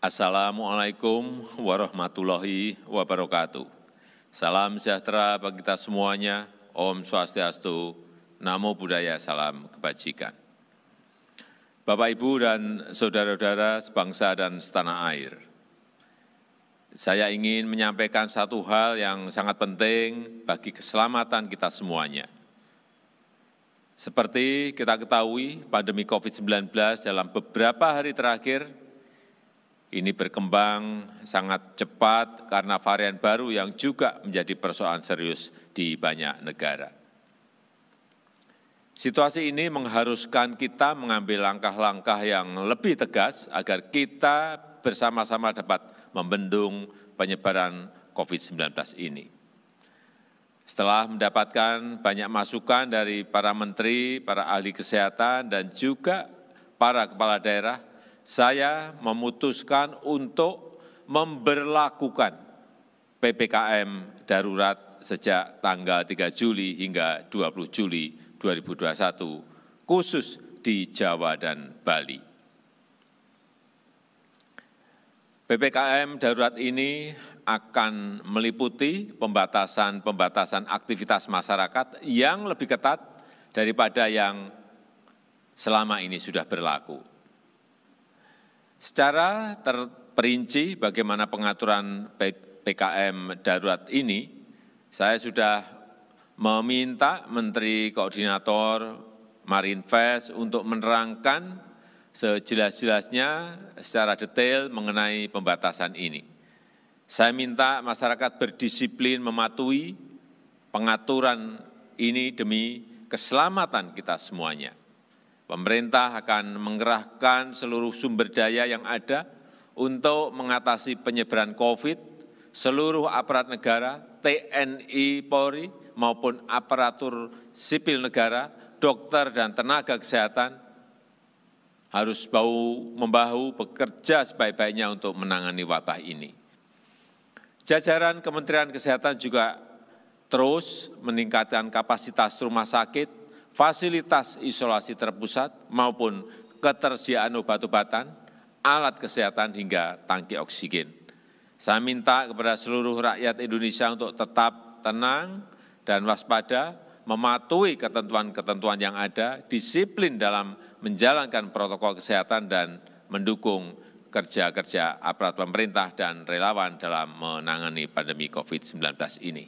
Assalamu'alaikum warahmatullahi wabarakatuh. Salam sejahtera bagi kita semuanya. Om Swastiastu, Namo Buddhaya, Salam Kebajikan. Bapak, Ibu, dan saudara-saudara sebangsa dan setanah air, saya ingin menyampaikan satu hal yang sangat penting bagi keselamatan kita semuanya. Seperti kita ketahui, pandemi COVID-19 dalam beberapa hari terakhir ini berkembang sangat cepat karena varian baru yang juga menjadi persoalan serius di banyak negara. Situasi ini mengharuskan kita mengambil langkah-langkah yang lebih tegas agar kita bersama-sama dapat membendung penyebaran COVID-19 ini. Setelah mendapatkan banyak masukan dari para menteri, para ahli kesehatan, dan juga para kepala daerah, saya memutuskan untuk memberlakukan PPKM darurat sejak tanggal 3 Juli hingga 20 Juli 2021, khusus di Jawa dan Bali. PPKM darurat ini akan meliputi pembatasan aktivitas masyarakat yang lebih ketat daripada yang selama ini sudah berlaku. Secara terperinci bagaimana pengaturan PPKM darurat ini, saya sudah meminta Menteri Koordinator Marinvest untuk menerangkan sejelas-jelasnya secara detail mengenai pembatasan ini. Saya minta masyarakat berdisiplin mematuhi pengaturan ini demi keselamatan kita semuanya. Pemerintah akan mengerahkan seluruh sumber daya yang ada untuk mengatasi penyebaran COVID. Seluruh aparat negara, TNI Polri maupun aparatur sipil negara, dokter dan tenaga kesehatan harus bahu-membahu bekerja sebaik-baiknya untuk menangani wabah ini. Jajaran Kementerian Kesehatan juga terus meningkatkan kapasitas rumah sakit, fasilitas isolasi terpusat maupun ketersediaan obat-obatan, alat kesehatan hingga tangki oksigen. Saya minta kepada seluruh rakyat Indonesia untuk tetap tenang dan waspada, mematuhi ketentuan-ketentuan yang ada, disiplin dalam menjalankan protokol kesehatan dan mendukung kerja-kerja aparat pemerintah dan relawan dalam menangani pandemi COVID-19 ini.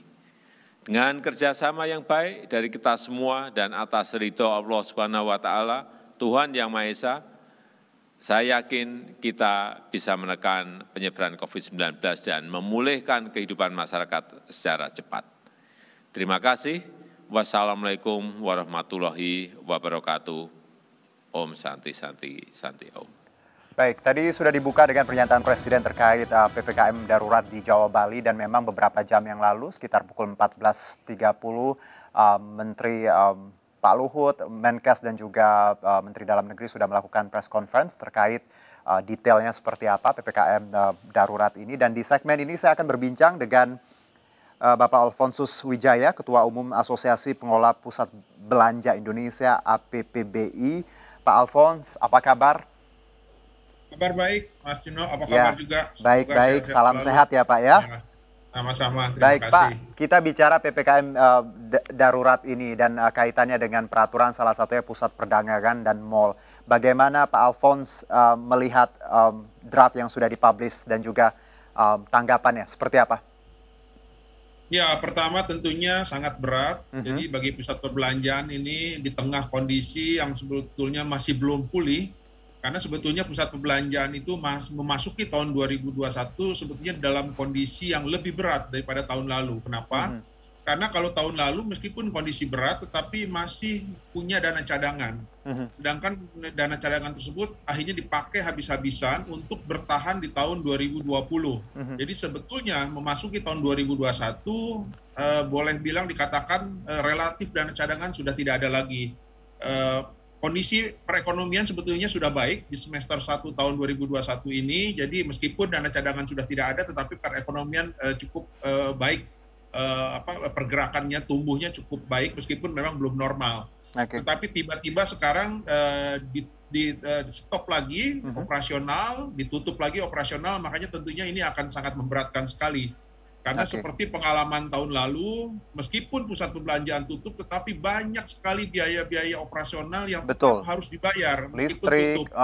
Dengan kerjasama yang baik dari kita semua dan atas ridho Allah Subhanahu wa Ta'ala, Tuhan Yang Maha Esa, saya yakin kita bisa menekan penyebaran COVID-19 dan memulihkan kehidupan masyarakat secara cepat. Terima kasih. Wassalamu'alaikum warahmatullahi wabarakatuh. Om Santi, Santi, Santi, Om. Baik, tadi sudah dibuka dengan pernyataan Presiden terkait PPKM darurat di Jawa Bali, dan memang beberapa jam yang lalu, sekitar pukul 14.30, Menteri Pak Luhut, Menkes, dan juga Menteri Dalam Negeri sudah melakukan press conference terkait detailnya seperti apa PPKM darurat ini. Dan di segmen ini saya akan berbincang dengan Bapak Alfonsus Wijaya, Ketua Umum Asosiasi Pengelola Pusat Belanja Indonesia (APPBI). Pak Alfons, apa kabar? Kabar baik, Mas Juno. Apa kabar juga? Baik-baik, salam sehat ya Pak ya. Sama-sama, terima kasih. Baik Pak, kita bicara PPKM darurat ini dan kaitannya dengan peraturan salah satunya pusat perdagangan dan mal. Bagaimana Pak Alfons melihat draft yang sudah dipublish dan juga tanggapannya seperti apa? Ya, pertama tentunya sangat berat. Jadi bagi pusat perbelanjaan ini di tengah kondisi yang sebetulnya masih belum pulih, karena sebetulnya pusat perbelanjaan itu memasuki tahun 2021 sebetulnya dalam kondisi yang lebih berat daripada tahun lalu. Kenapa? Karena kalau tahun lalu meskipun kondisi berat tetapi masih punya dana cadangan. Sedangkan dana cadangan tersebut akhirnya dipakai habis-habisan untuk bertahan di tahun 2020. Jadi sebetulnya memasuki tahun 2021 boleh bilang dikatakan relatif dana cadangan sudah tidak ada lagi. Kondisi perekonomian sebetulnya sudah baik di semester 1 tahun 2021 ini. Jadi meskipun dana cadangan sudah tidak ada tetapi perekonomian cukup baik. Pergerakannya, tumbuhnya cukup baik meskipun memang belum normal. Tetapi tiba-tiba sekarang di di-stop lagi operasional, ditutup lagi operasional, makanya tentunya ini akan sangat memberatkan sekali. Karena seperti pengalaman tahun lalu, meskipun pusat perbelanjaan tutup, tetapi banyak sekali biaya-biaya operasional yang harus dibayar. Meskipun listrik, tutup.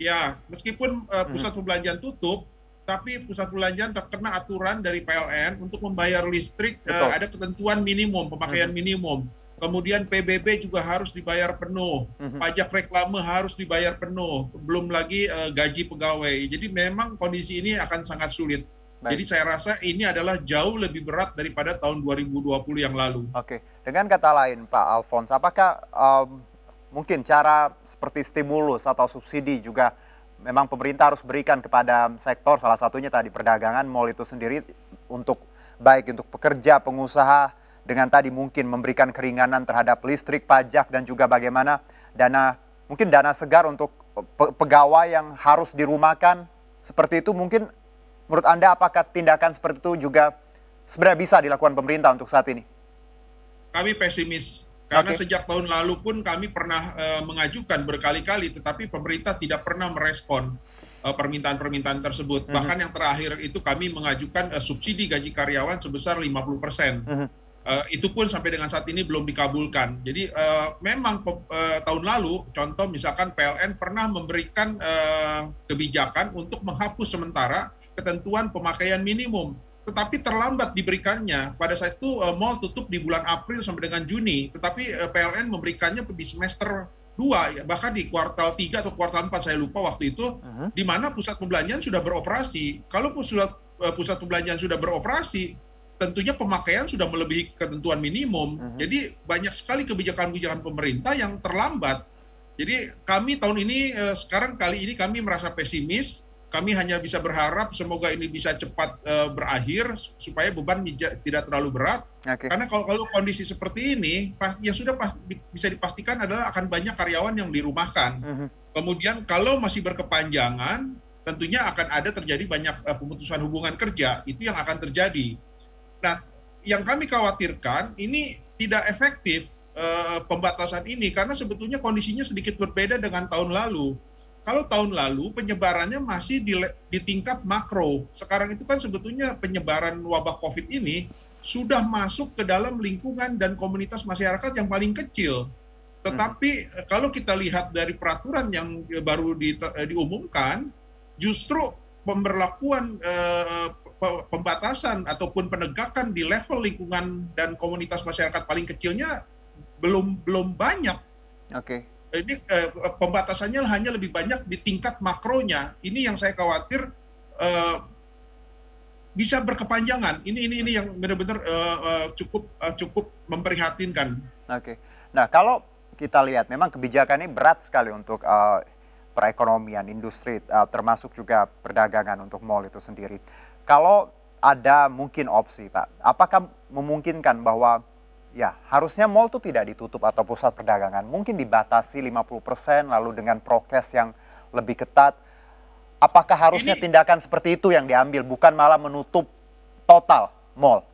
Ya, meskipun pusat perbelanjaan tutup, tapi pusat perbelanjaan terkena aturan dari PLN untuk membayar listrik, ada ketentuan minimum, pemakaian minimum. Kemudian PSBB juga harus dibayar penuh, pajak reklame harus dibayar penuh, belum lagi gaji pegawai. Jadi memang kondisi ini akan sangat sulit. Baik. Jadi saya rasa ini adalah jauh lebih berat daripada tahun 2020 yang lalu. Oke, dengan kata lain Pak Alfons, apakah mungkin cara seperti stimulus atau subsidi juga memang pemerintah harus berikan kepada sektor, salah satunya tadi perdagangan, mal itu sendiri, untuk baik untuk pekerja, pengusaha, dengan tadi mungkin memberikan keringanan terhadap listrik, pajak, dan juga bagaimana dana, mungkin dana segar untuk pegawai yang harus dirumahkan, seperti itu mungkin. Menurut Anda, apakah tindakan seperti itu juga sebenarnya bisa dilakukan pemerintah untuk saat ini? Kami pesimis. Karena sejak tahun lalu pun kami pernah mengajukan berkali-kali, tetapi pemerintah tidak pernah merespon permintaan-permintaan tersebut. Bahkan yang terakhir itu kami mengajukan subsidi gaji karyawan sebesar 50%. Itu pun sampai dengan saat ini belum dikabulkan. Jadi memang tahun lalu, contoh misalkan PLN pernah memberikan kebijakan untuk menghapus sementara ketentuan pemakaian minimum, tetapi terlambat diberikannya. Pada saat itu mal tutup di bulan April sampai dengan Juni, tetapi PLN memberikannya di semester 2, bahkan di kuartal 3 atau kuartal 4, saya lupa waktu itu, di mana pusat perbelanjaan sudah beroperasi. Kalau pusat perbelanjaan sudah beroperasi, tentunya pemakaian sudah melebihi ketentuan minimum. Jadi banyak sekali kebijakan-kebijakan pemerintah yang terlambat. Jadi kami tahun ini, sekarang kali ini kami merasa pesimis. Kami hanya bisa berharap semoga ini bisa cepat berakhir supaya beban tidak terlalu berat. Karena kalau kondisi seperti ini, bisa dipastikan adalah akan banyak karyawan yang dirumahkan. Kemudian kalau masih berkepanjangan, tentunya akan ada terjadi banyak pemutusan hubungan kerja. Itu yang akan terjadi. Nah, yang kami khawatirkan ini tidak efektif pembatasan ini, karena sebetulnya kondisinya sedikit berbeda dengan tahun lalu. Kalau tahun lalu penyebarannya masih di tingkat makro, sekarang itu kan sebetulnya penyebaran wabah COVID ini sudah masuk ke dalam lingkungan dan komunitas masyarakat yang paling kecil. Tetapi kalau kita lihat dari peraturan yang baru diumumkan, justru pemberlakuan pembatasan ataupun penegakan di level lingkungan dan komunitas masyarakat paling kecilnya belum banyak. Ini pembatasannya hanya lebih banyak di tingkat makronya. Ini yang saya khawatir bisa berkepanjangan. Ini yang benar-benar cukup memprihatinkan. Nah, kalau kita lihat memang kebijakan ini berat sekali untuk perekonomian, industri, termasuk juga perdagangan untuk mal itu sendiri. Kalau ada mungkin opsi, Pak, apakah memungkinkan bahwa ya, harusnya mal itu tidak ditutup atau pusat perdagangan. Mungkin dibatasi 50%, lalu dengan prokes yang lebih ketat. Apakah harusnya tindakan seperti itu yang diambil, bukan malah menutup total mal?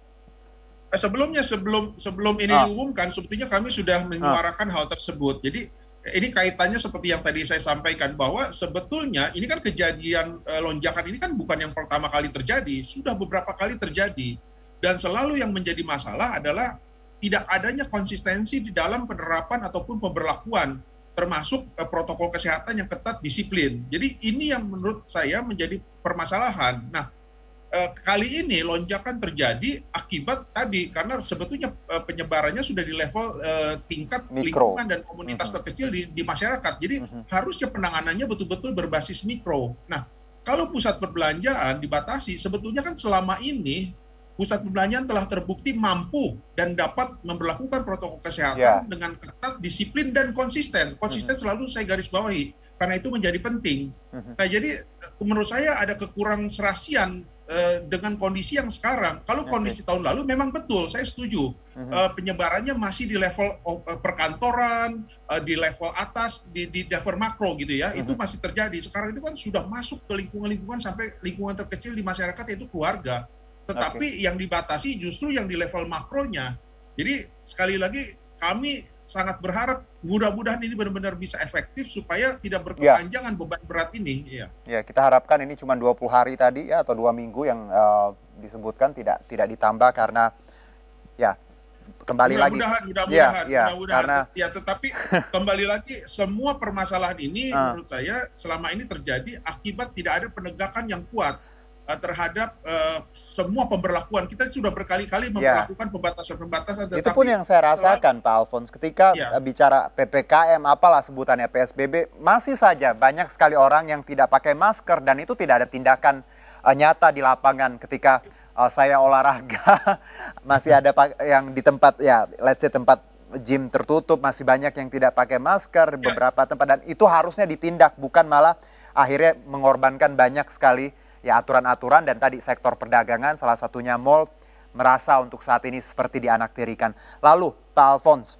Sebelum ini diumumkan, sebetulnya kami sudah menyuarakan hal tersebut. Jadi ini kaitannya seperti yang tadi saya sampaikan, bahwa sebetulnya ini kan kejadian lonjakan ini kan bukan yang pertama kali terjadi, sudah beberapa kali terjadi. Dan selalu yang menjadi masalah adalah tidak adanya konsistensi di dalam penerapan ataupun pemberlakuan, termasuk protokol kesehatan yang ketat, disiplin. Jadi ini yang menurut saya menjadi permasalahan. Nah, kali ini lonjakan terjadi akibat tadi, karena sebetulnya penyebarannya sudah di level tingkat mikro, lingkungan dan komunitas terkecil di masyarakat. Jadi harusnya penanganannya betul-betul berbasis mikro. Nah, kalau pusat perbelanjaan dibatasi, sebetulnya kan selama ini pusat perbelanjaan telah terbukti mampu dan dapat memperlakukan protokol kesehatan dengan ketat, disiplin, dan konsisten. Konsisten selalu saya garis bawahi, karena itu menjadi penting. Nah, jadi menurut saya ada kekurang serasian dengan kondisi yang sekarang. Kalau kondisi tahun lalu memang betul, saya setuju. Penyebarannya masih di level perkantoran, di level atas, di level makro gitu ya. Itu masih terjadi. Sekarang itu kan sudah masuk ke lingkungan-lingkungan sampai lingkungan terkecil di masyarakat, yaitu keluarga. Tetapi yang dibatasi justru yang di level makronya. Jadi sekali lagi kami sangat berharap mudah-mudahan ini benar-benar bisa efektif supaya tidak berkepanjangan beban berat ini. Ya. Ya, kita harapkan ini cuma 20 hari tadi ya, atau 2 minggu yang disebutkan tidak ditambah karena ya kembali mudah-mudahan, tetapi kembali lagi semua permasalahan ini menurut saya selama ini terjadi akibat tidak ada penegakan yang kuat terhadap semua pemberlakuan. Kita sudah berkali-kali memperlakukan pembatasan-pembatasan. Itu pun yang saya rasakan, Pak Alfons, ketika bicara PPKM, apalah sebutannya, PSBB, masih saja banyak sekali orang yang tidak pakai masker, dan itu tidak ada tindakan nyata di lapangan. Ketika saya olahraga, masih ada yang di tempat, ya let's say tempat gym tertutup, masih banyak yang tidak pakai masker, beberapa tempat, dan itu harusnya ditindak, bukan malah akhirnya mengorbankan banyak sekali ya aturan-aturan, dan tadi sektor perdagangan salah satunya mal merasa untuk saat ini seperti dianaktirikan. Lalu Pak Alfons,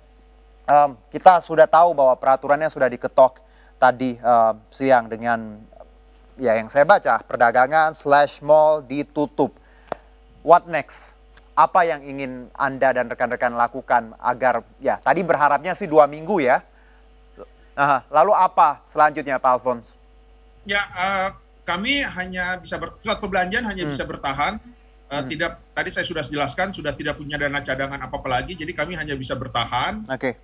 kita sudah tahu bahwa peraturannya sudah diketok tadi siang dengan ya yang saya baca perdagangan / mal ditutup. What next? Apa yang ingin Anda dan rekan-rekan lakukan agar ya tadi berharapnya sih 2 minggu ya. Lalu apa selanjutnya Pak Alfons? Ya kami hanya bisa pusat perbelanjaan hanya bisa bertahan, tidak, tadi saya sudah jelaskan sudah tidak punya dana cadangan apa-apa lagi, jadi kami hanya bisa bertahan. Oke.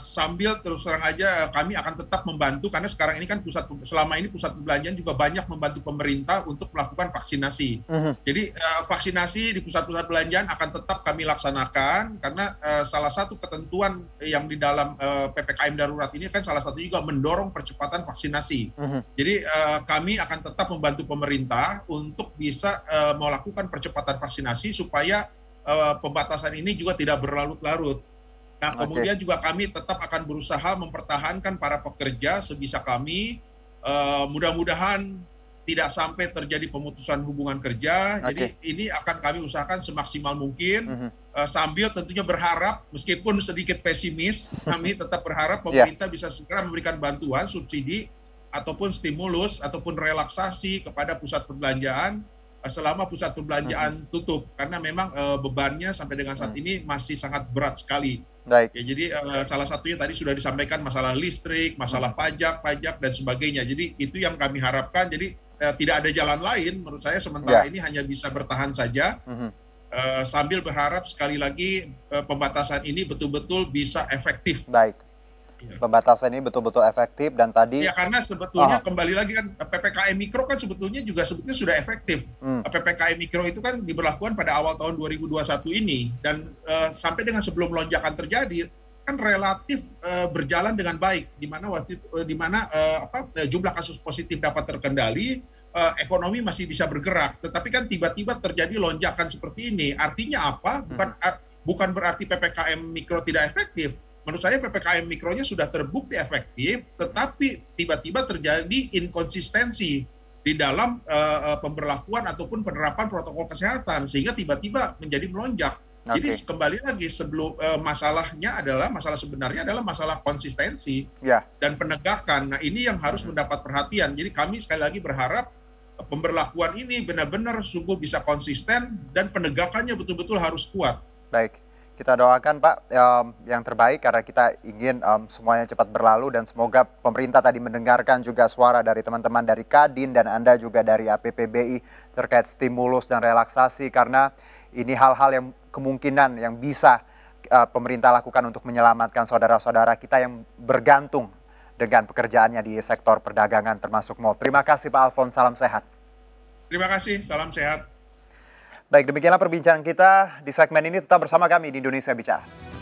Sambil terus terang aja kami akan tetap membantu karena sekarang ini kan selama ini pusat perbelanjaan juga banyak membantu pemerintah untuk melakukan vaksinasi. Jadi vaksinasi di pusat-pusat perbelanjaan akan tetap kami laksanakan karena salah satu ketentuan yang di dalam PPKM darurat ini kan salah satu juga mendorong percepatan vaksinasi. Jadi kami akan tetap membantu pemerintah untuk bisa melakukan percepatan vaksinasi supaya pembatasan ini juga tidak berlarut-larut. Nah, kemudian juga kami tetap akan berusaha mempertahankan para pekerja sebisa kami. Mudah-mudahan tidak sampai terjadi pemutusan hubungan kerja. Jadi ini akan kami usahakan semaksimal mungkin. Sambil tentunya berharap, meskipun sedikit pesimis, kami tetap berharap pemerintah bisa segera memberikan bantuan, subsidi, ataupun stimulus, ataupun relaksasi kepada pusat perbelanjaan selama pusat perbelanjaan tutup, karena memang bebannya sampai dengan saat ini masih sangat berat sekali. Baik. Ya, jadi salah satunya tadi sudah disampaikan masalah listrik, masalah pajak dan sebagainya. Jadi itu yang kami harapkan. Jadi tidak ada jalan lain menurut saya sementara ini hanya bisa bertahan saja. Sambil berharap sekali lagi pembatasan ini betul-betul bisa efektif. Baik. Pembatasan ini betul-betul efektif dan tadi... Ya karena sebetulnya kembali lagi kan PPKM Mikro kan sebetulnya sudah efektif. PPKM Mikro itu kan diberlakukan pada awal tahun 2021 ini. Dan sampai dengan sebelum lonjakan terjadi kan relatif berjalan dengan baik. Di mana jumlah kasus positif dapat terkendali, ekonomi masih bisa bergerak. Tetapi kan tiba-tiba terjadi lonjakan seperti ini. Artinya apa? Bukan berarti PPKM Mikro tidak efektif. Menurut saya PPKM mikronya sudah terbukti efektif, tetapi tiba-tiba terjadi inkonsistensi di dalam pemberlakuan ataupun penerapan protokol kesehatan, sehingga tiba-tiba menjadi melonjak. Jadi kembali lagi sebelum masalah sebenarnya adalah masalah konsistensi dan penegakan. Nah ini yang harus mendapat perhatian. Jadi kami sekali lagi berharap pemberlakuan ini benar-benar sungguh bisa konsisten dan penegakannya betul-betul harus kuat. Baik. Kita doakan Pak yang terbaik karena kita ingin semuanya cepat berlalu dan semoga pemerintah tadi mendengarkan juga suara dari teman-teman dari Kadin dan Anda juga dari APPBI terkait stimulus dan relaksasi karena ini hal-hal yang kemungkinan yang bisa pemerintah lakukan untuk menyelamatkan saudara-saudara kita yang bergantung dengan pekerjaannya di sektor perdagangan termasuk mal. Terima kasih Pak Alfons, salam sehat. Terima kasih, salam sehat. Baik, demikianlah perbincangan kita di segmen ini. Tetap bersama kami di Indonesia Bicara.